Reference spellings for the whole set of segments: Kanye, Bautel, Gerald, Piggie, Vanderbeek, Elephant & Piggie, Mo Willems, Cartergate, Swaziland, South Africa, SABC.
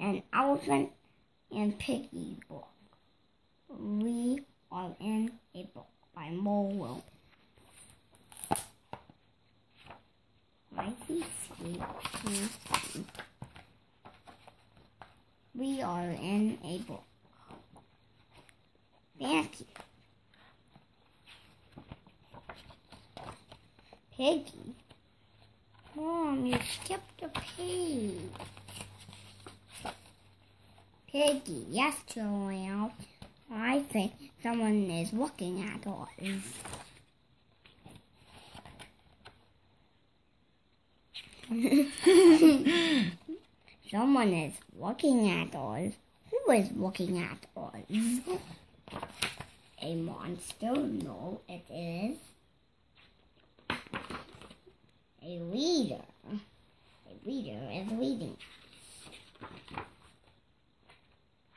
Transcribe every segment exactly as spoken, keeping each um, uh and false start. an Elephant and Piggie book. We Are in a Book by Mo Willems. Righty, sweet, sweet, sweet. We are in a book. Thank you. Piggie. Mom, you skipped a page. Piggie, yes, Gerald. I think someone is looking at us. Someone is looking at us. Who is looking at us? A monster? No, it is a reader. A reader is reading.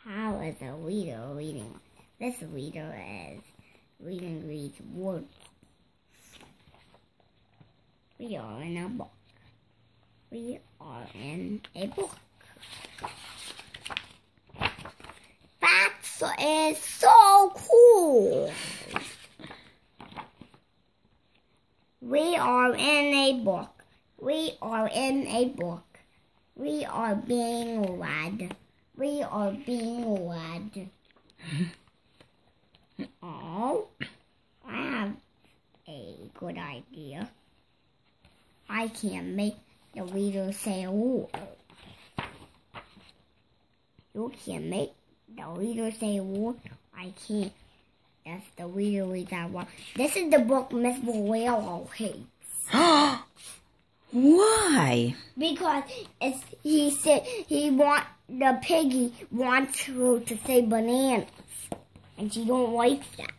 How is a reader reading? This reader is reading reads words. We are in a book. We are in a book. That is so cool. We are in a book. We are in a book. We are being read. We are being read. Oh, I have a good idea. I can make the reader say a word. You can make the reader say a word. I can't. That's the reader reads that one. This is the book Miss Whale hates. Why? Because it's, he said he want the piggy wants her to say bananas, and she don't like that.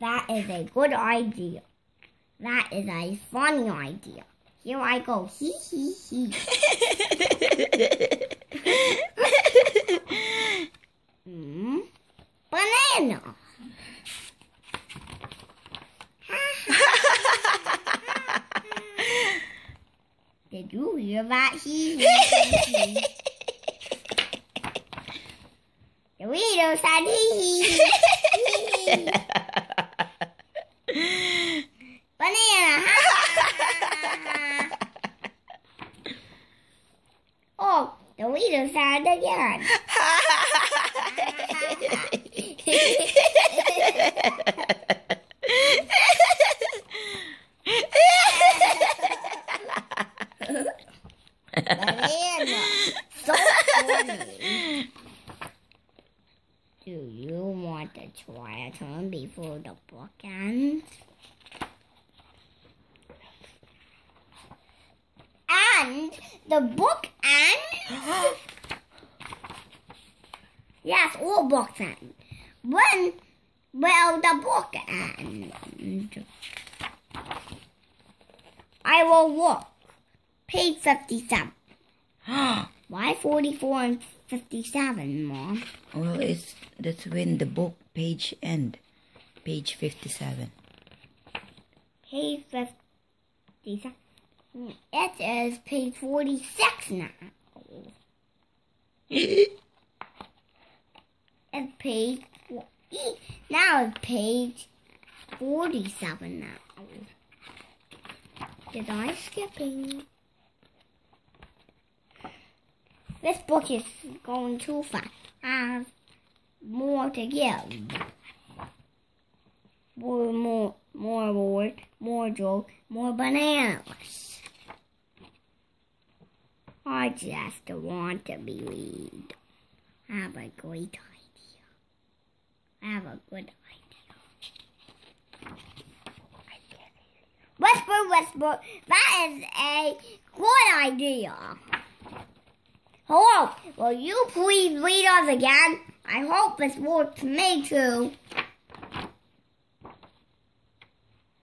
That is a good idea. That is a funny idea. Here I go. Hee hee hee. mm. Banana. Did you hear that? He, he, he, he. The reader said hee hee hee. He. Banana. Oh, the reader said again. Banana. So funny. Do you want to try a turn before the book ends? And the book ends? Yes, all books end. When will the book end? I will look. Page fifty-seven. Why forty-four and fifty-seven, Mom? Well, it's that's when the book page end. Page fifty-seven. Page fifty-seven. It is page forty-six now. It's page forty. Now it's page forty-seven now. Did I skip it? This book is going too fast. I have more to give. More, more, more words, more jokes, more bananas. I just want to be read. I have a great idea. I have a good idea. Whisper, whisper. That is a good idea. Hello, will you please read us again? I hope it's worked for me too.